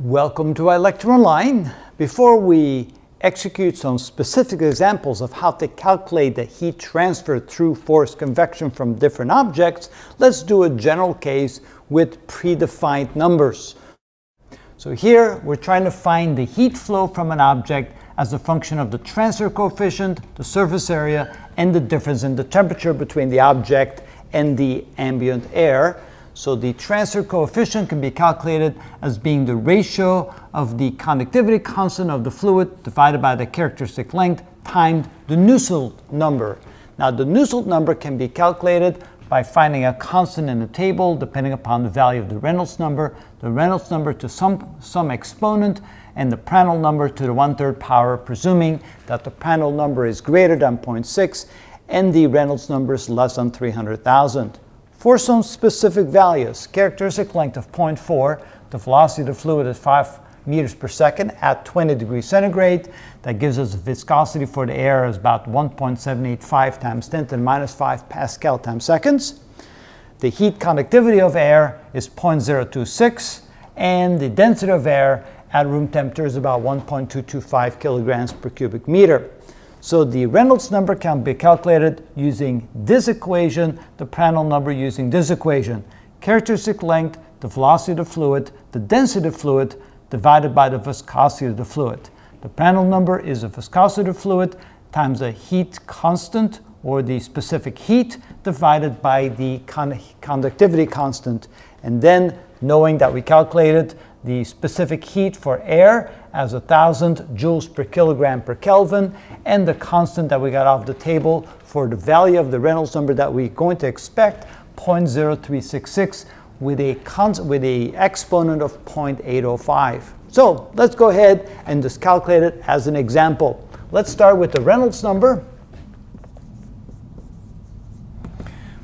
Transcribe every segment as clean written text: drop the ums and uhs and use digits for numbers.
Welcome to iLectureOnline. Before we execute some specific examples of how to calculate the heat transfer through forced convection from different objects, let's do a general case with predefined numbers. So here we're trying to find the heat flow from an object as a function of the transfer coefficient, the surface area, and the difference in the temperature between the object and the ambient air. So the transfer coefficient can be calculated as being the ratio of the conductivity constant of the fluid divided by the characteristic length times the Nusselt number. Now the Nusselt number can be calculated by finding a constant in the table depending upon the value of the Reynolds number to some exponent, and the Prandtl number to the 1/3 power, presuming that the Prandtl number is greater than 0.6 and the Reynolds number is less than 300,000. For some specific values, characteristic length of 0.4, the velocity of the fluid is 5 m/s at 20 degrees centigrade. That gives us a viscosity for the air is about 1.785 times 10 to the minus 5 Pascal times seconds. The heat conductivity of air is 0.026, and the density of air at room temperature is about 1.225 kg/m³. So the Reynolds number can be calculated using this equation, the Prandtl number using this equation. Characteristic length, the velocity of the fluid, the density of the fluid, divided by the viscosity of the fluid. The Prandtl number is the viscosity of the fluid times the heat constant, or the specific heat, divided by the conductivity constant. And then, knowing that we calculated the specific heat for air as 1,000 J/kg/Kelvin, and the constant that we got off the table for the value of the Reynolds number that we're going to expect, 0.0366, with a exponent of 0.805. So let's go ahead and just calculate it as an example. Let's start with the Reynolds number,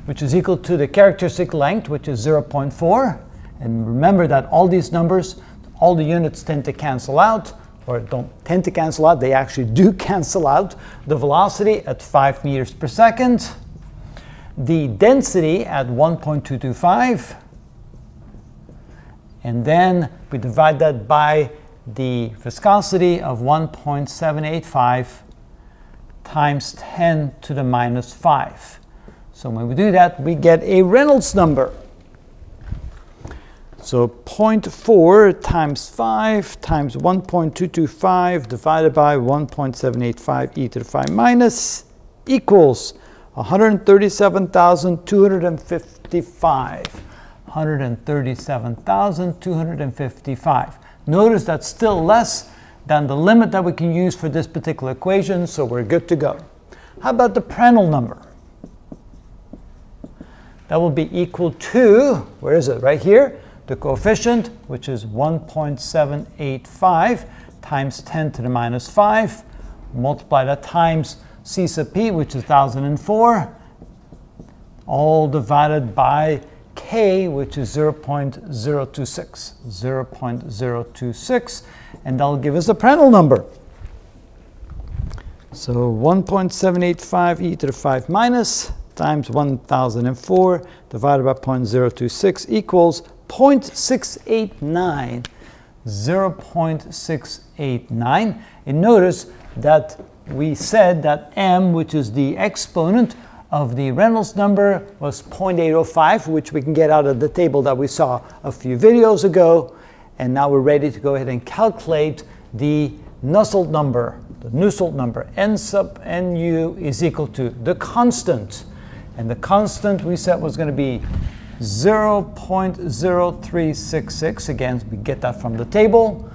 which is equal to the characteristic length, which is 0.4. And remember that all these numbers, all the units tend to cancel out, or don't tend to cancel out, they actually do cancel out. The velocity at 5 m/s, the density at 1.225, and then we divide that by the viscosity of 1.785 times 10 to the minus 5. So when we do that, we get a Reynolds number. So 0.4 times 5 times 1.225 divided by 1.785 e to the 5 minus equals 137,255. 137,255. Notice that's still less than the limit that we can use for this particular equation, so we're good to go. How about the Prandtl number? That will be equal to, where is it, right here? The coefficient, which is 1.785 times 10 to the minus 5, multiply that times C sub p, which is 1004, all divided by k, which is 0.026, and that'll give us the Prandtl number. So 1.785 e to the 5 minus times 1004 divided by 0.026 equals 0.689, 0.689. And notice that we said that m, which is the exponent of the Reynolds number, was 0.805, which we can get out of the table that we saw a few videos ago. And now we're ready to go ahead and calculate the Nusselt number. The Nusselt number, n sub nu, is equal to the constant. And the constant we said was going to be 0.0366, again, we get that from the table,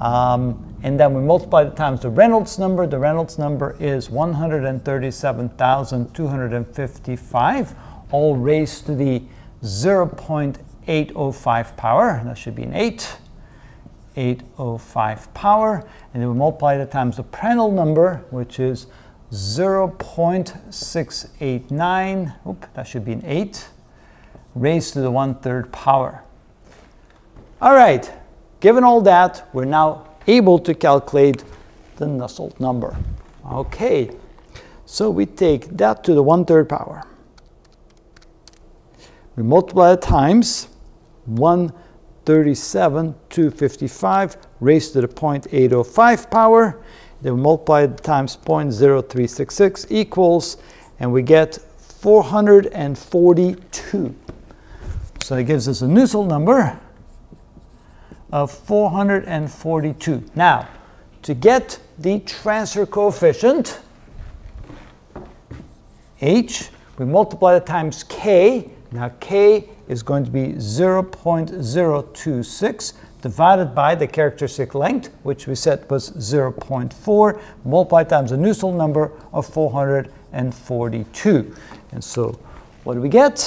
and then we multiply it times the Reynolds number. The Reynolds number is 137,255, all raised to the 0.805 power, that should be an 805 power, and then we multiply it times the Prandtl number, which is 0.689, that should be an 8, raised to the 1/3 power. All right, given all that, we're now able to calculate the Nusselt number. Okay, so we take that to the 1/3 power. We multiply it times 1 37 to 55 raised to the 0.805 power. Then we multiply it times 0.0366 equals, and we get 442. So it gives us a Nusselt number of 442. Now, to get the transfer coefficient, H, we multiply it times K. Now, K is going to be 0.026 divided by the characteristic length, which we said was 0.4, multiplied times the Nusselt number of 442. And so what do we get?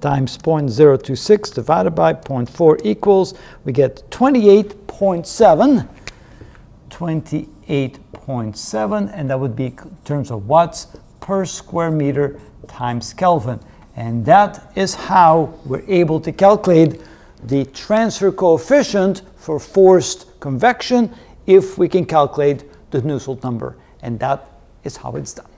Times 0.026 divided by 0.4 equals, we get 28.7, 28.7, and that would be in terms of watts per square meter times Kelvin. And that is how we're able to calculate the transfer coefficient for forced convection if we can calculate the Nusselt number. And that is how it's done.